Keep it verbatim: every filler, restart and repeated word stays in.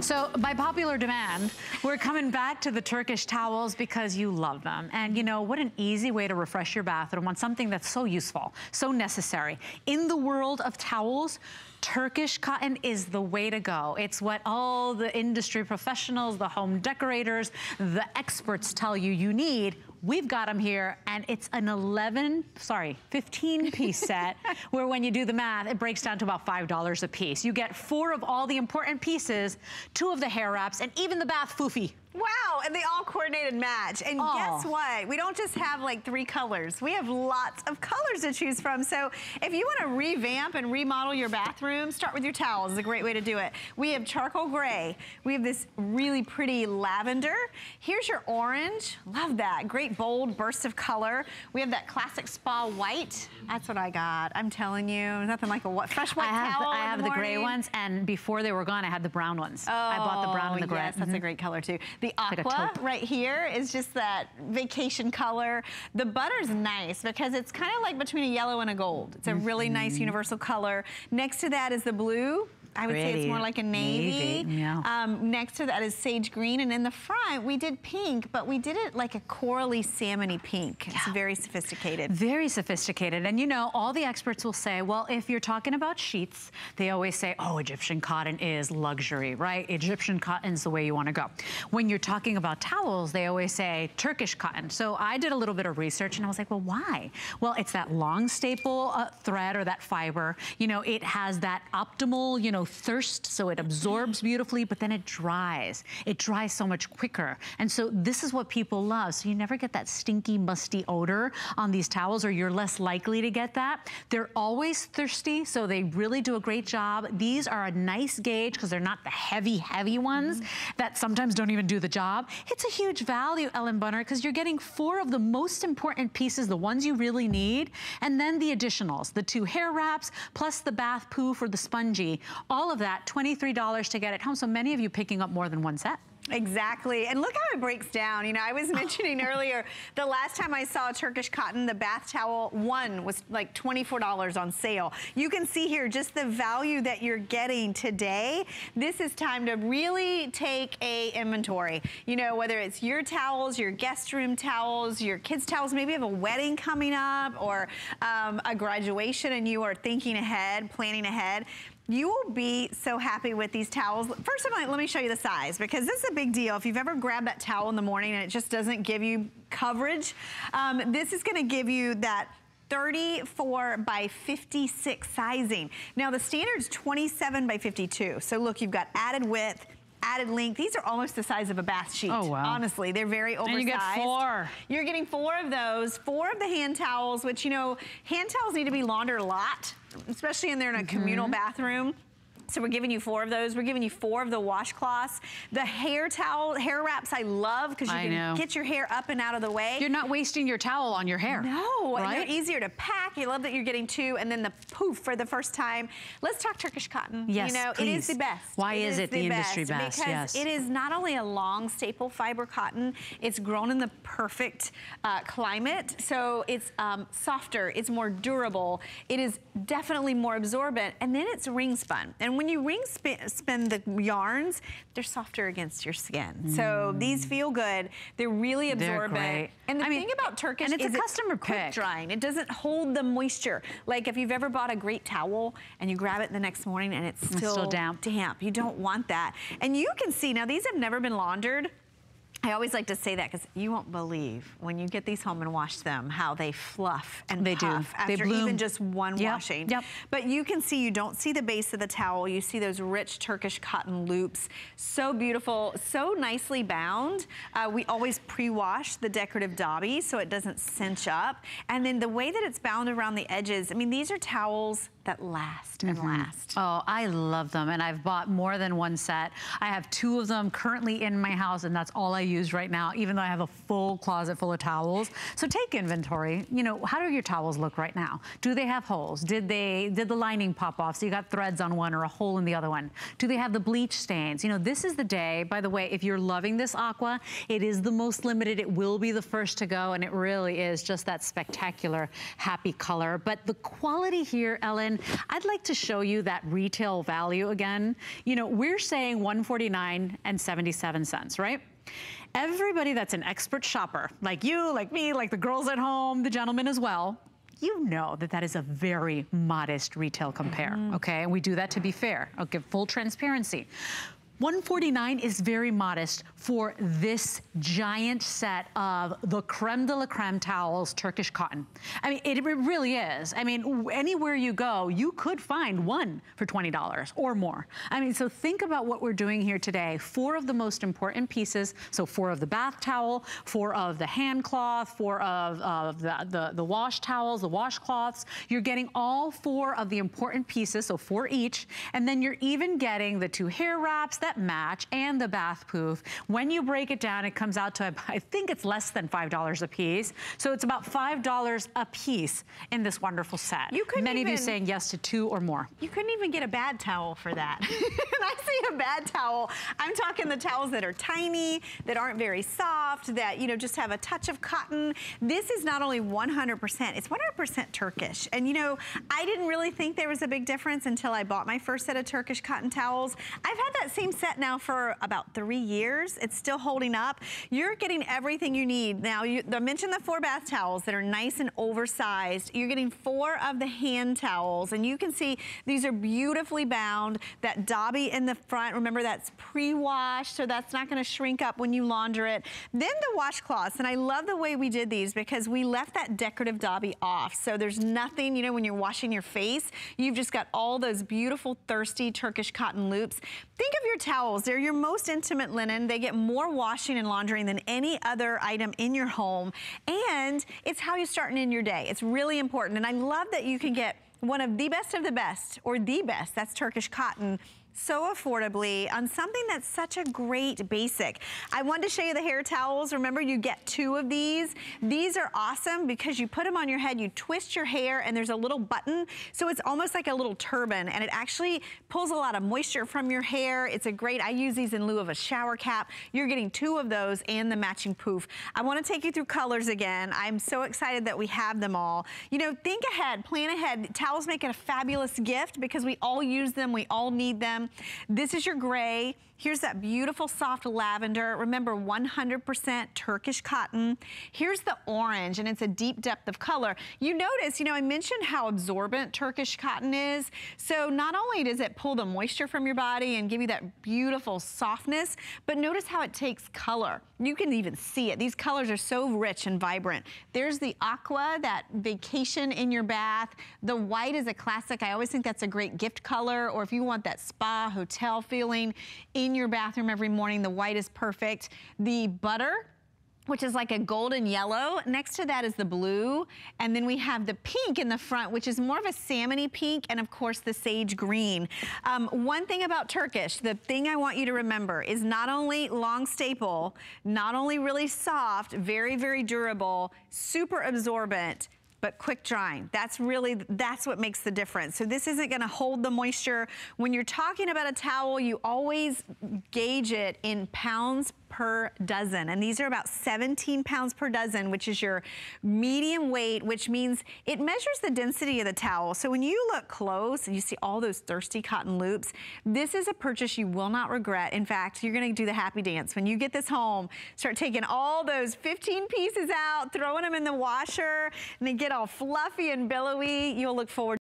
So by popular demand, we're coming back to the Turkish towels because you love them. And you know, what an easy way to refresh your bathroom on something that's so useful, so necessary. In the world of towels, Turkish cotton is the way to go. It's what all the industry professionals, the home decorators, the experts tell you you need. We've got them here, and it's an eleven, sorry, fifteen piece set where when you do the math, it breaks down to about five dollars a piece. You get four of all the important pieces, two of the hair wraps, and even the bath foofy. Wow, and they all coordinated match. And oh, guess what? We don't just have like three colors. We have lots of colors to choose from. So if you want to revamp and remodel your bathroom, start with your towels. It's a great way to do it. We have charcoal gray. We have this really pretty lavender. Here's your orange. Love that. Great bold bursts of color. We have that classic spa white. That's what I got. I'm telling you, nothing like a fresh white I towel. Have the, I have the, the gray ones, and before they were gone, I had the brown ones. Oh, I bought the brown and the gray. Yes, that's mm-hmm. a great color too. The aqua like right here is just that vacation color. The butter's nice because it's kind of like between a yellow and a gold. It's a mm-hmm. really nice universal color. Next to that is the blue. I would Pretty. say it's more like a navy. navy. Yeah. Um, next to that is sage green, and in the front we did pink, but we did it like a corally salmony pink. It's yeah. very sophisticated. Very sophisticated, and you know, all the experts will say, well, if you're talking about sheets, they always say, oh, Egyptian cotton is luxury, right? Egyptian cotton's the way you want to go. When you're talking about towels, they always say Turkish cotton. So I did a little bit of research, and I was like, well, why? Well, it's that long staple uh, thread or that fiber. You know, it has that optimal, you know, thirst, so it absorbs beautifully, but then it dries. It dries so much quicker. And so this is what people love. So you never get that stinky, musty odor on these towels, or you're less likely to get that. They're always thirsty, so they really do a great job. These are a nice gauge because they're not the heavy, heavy ones mm-hmm. that sometimes don't even do the job. It's a huge value, Ellen Bunner, because you're getting four of the most important pieces, the ones you really need, and then the additionals, the two hair wraps, plus the bath poof or the spongy. All of that, twenty-three dollars to get it home. So many of you picking up more than one set. Exactly, and look how it breaks down. You know, I was mentioning earlier, the last time I saw Turkish cotton, the bath towel one was like twenty-four dollars on sale. You can see here just the value that you're getting today. This is time to really take a inventory. You know, whether it's your towels, your guest room towels, your kids' towels, maybe you have a wedding coming up or um, a graduation and you are thinking ahead, planning ahead. You will be so happy with these towels. First of all, let me show you the size, because this is a big deal. If you've ever grabbed that towel in the morning and it just doesn't give you coverage, um, this is gonna give you that thirty-four by fifty-six sizing. Now the standard's twenty-seven by fifty-two. So look, you've got added width, added length. These are almost the size of a bath sheet. Oh, wow. Honestly, they're very oversized. And you get four. You're getting four of those, four of the hand towels, which, you know, hand towels need to be laundered a lot, especially in there in a mm-hmm. communal bathroom. So we're giving you four of those. We're giving you four of the washcloths. The hair towel, hair wraps I love because you I can know. get your hair up and out of the way. You're not wasting your towel on your hair. No, right? And they're easier to pack. You love that you're getting two, and then the poof for the first time. Let's talk Turkish cotton. Yes, you know, please. It is the best. Why it is, is it the, the industry best? best? Because yes. it is not only a long staple fiber cotton, it's grown in the perfect uh, climate. So it's um, softer, it's more durable, it is definitely more absorbent, and then it's ring spun. And when you ring spin, spin the yarns, they're softer against your skin. Mm. So these feel good. They're really absorbent. They're great. And the I thing mean, about Turkish and it's is a customer it's quick drying. It doesn't hold the moisture. Like if you've ever bought a great towel and you grab it the next morning and it's still, it's still damp. damp. You don't want that. And you can see, now these have never been laundered. I always like to say that because you won't believe when you get these home and wash them how they fluff and they puff do. after they bloom. even just one yep. washing. Yep. But you can see, you don't see the base of the towel. You see those rich Turkish cotton loops. So beautiful, so nicely bound. Uh, we always pre-wash the decorative dobby so it doesn't cinch up. And then the way that it's bound around the edges, I mean, these are towels that last and mm-hmm. last. Oh, I love them, and I've bought more than one set. I have two of them currently in my house, and that's all I use right now, even though I have a full closet full of towels. So take inventory. You know, how do your towels look right now? Do they have holes? Did they, did the lining pop off so you got threads on one or a hole in the other one? Do they have the bleach stains? You know, this is the day, by the way, if you're loving this aqua, it is the most limited. It will be the first to go, and it really is just that spectacular, happy color. But the quality here, Ellen, again. I'd like to show you that retail value again. You know, we're saying one forty-nine and seventy-seven cents, right? Everybody that's an expert shopper, like you, like me, like the girls at home, the gentlemen as well, you know that that is a very modest retail compare, mm-hmm. okay? And we do that to be fair. I'll give full transparency. one forty-nine is very modest for this giant set of the creme de la creme towels, Turkish cotton. I mean, it, it really is. I mean, anywhere you go, you could find one for twenty dollars or more. I mean, so think about what we're doing here today. Four of the most important pieces. So four of the bath towel, four of the hand cloth, four of, of the, the, the wash towels, the washcloths. You're getting all four of the important pieces, so four each. And then you're even getting the two hair wraps, that match, and the bath poof. When you break it down, it comes out to, I think it's less than five dollars a piece. So it's about five dollars a piece in this wonderful set. You Many even, of you saying yes to two or more. You couldn't even get a bad towel for that. When I say a bad towel, I'm talking the towels that are tiny, that aren't very soft, that, you know, just have a touch of cotton. This is not only one hundred percent, it's one hundred percent Turkish. And, you know, I didn't really think there was a big difference until I bought my first set of Turkish cotton towels. I've had that same set now for about three years. It's still holding up. You're getting everything you need. Now, you, I mentioned the four bath towels that are nice and oversized. You're getting four of the hand towels, and you can see these are beautifully bound. That Dobby in the front, remember, that's pre-washed, so that's not gonna shrink up when you launder it. Then the washcloths, and I love the way we did these because we left that decorative Dobby off. So there's nothing, you know, when you're washing your face, you've just got all those beautiful, thirsty Turkish cotton loops. Think of your towels. They're your most intimate linen. They get more washing and laundering than any other item in your home. And it's how you start and end your day. It's really important. And I love that you can get one of the best of the best, or the best, that's Turkish cotton, so affordably on something that's such a great basic. I wanted to show you the hair towels. Remember, you get two of these. These are awesome because you put them on your head, you twist your hair, and there's a little button. So it's almost like a little turban, and it actually pulls a lot of moisture from your hair. It's a great, I use these in lieu of a shower cap. You're getting two of those and the matching poof. I want to take you through colors again. I'm so excited that we have them all. You know, think ahead, plan ahead. Towels make it a fabulous gift because we all use them, we all need them. This is your gray. Here's that beautiful soft lavender. Remember, one hundred percent Turkish cotton. Here's the orange, and it's a deep depth of color. You notice, you know, I mentioned how absorbent Turkish cotton is. So not only does it pull the moisture from your body and give you that beautiful softness, but notice how it takes color. You can even see it. These colors are so rich and vibrant. There's the aqua, that vacation in your bath. The white is a classic. I always think that's a great gift color, or if you want that spa, hotel feeling in your bathroom every morning, the white is perfect. The butter, which is like a golden yellow. Next to that is the blue. And then we have the pink in the front, which is more of a salmony pink, and of course the sage green. Um, one thing about Turkish, the thing I want you to remember is not only long staple, not only really soft, very, very durable, super absorbent, but quick drying. That's really, that's what makes the difference. So this isn't gonna hold the moisture. When you're talking about a towel, you always gauge it in pounds per dozen, and these are about seventeen pounds per dozen, which is your medium weight, which means it measures the density of the towel. So when you look close and you see all those thirsty cotton loops, this is a purchase you will not regret. In fact, you're gonna do the happy dance. When you get this home, start taking all those fifteen pieces out, throwing them in the washer, and they get all fluffy and billowy. You'll look forward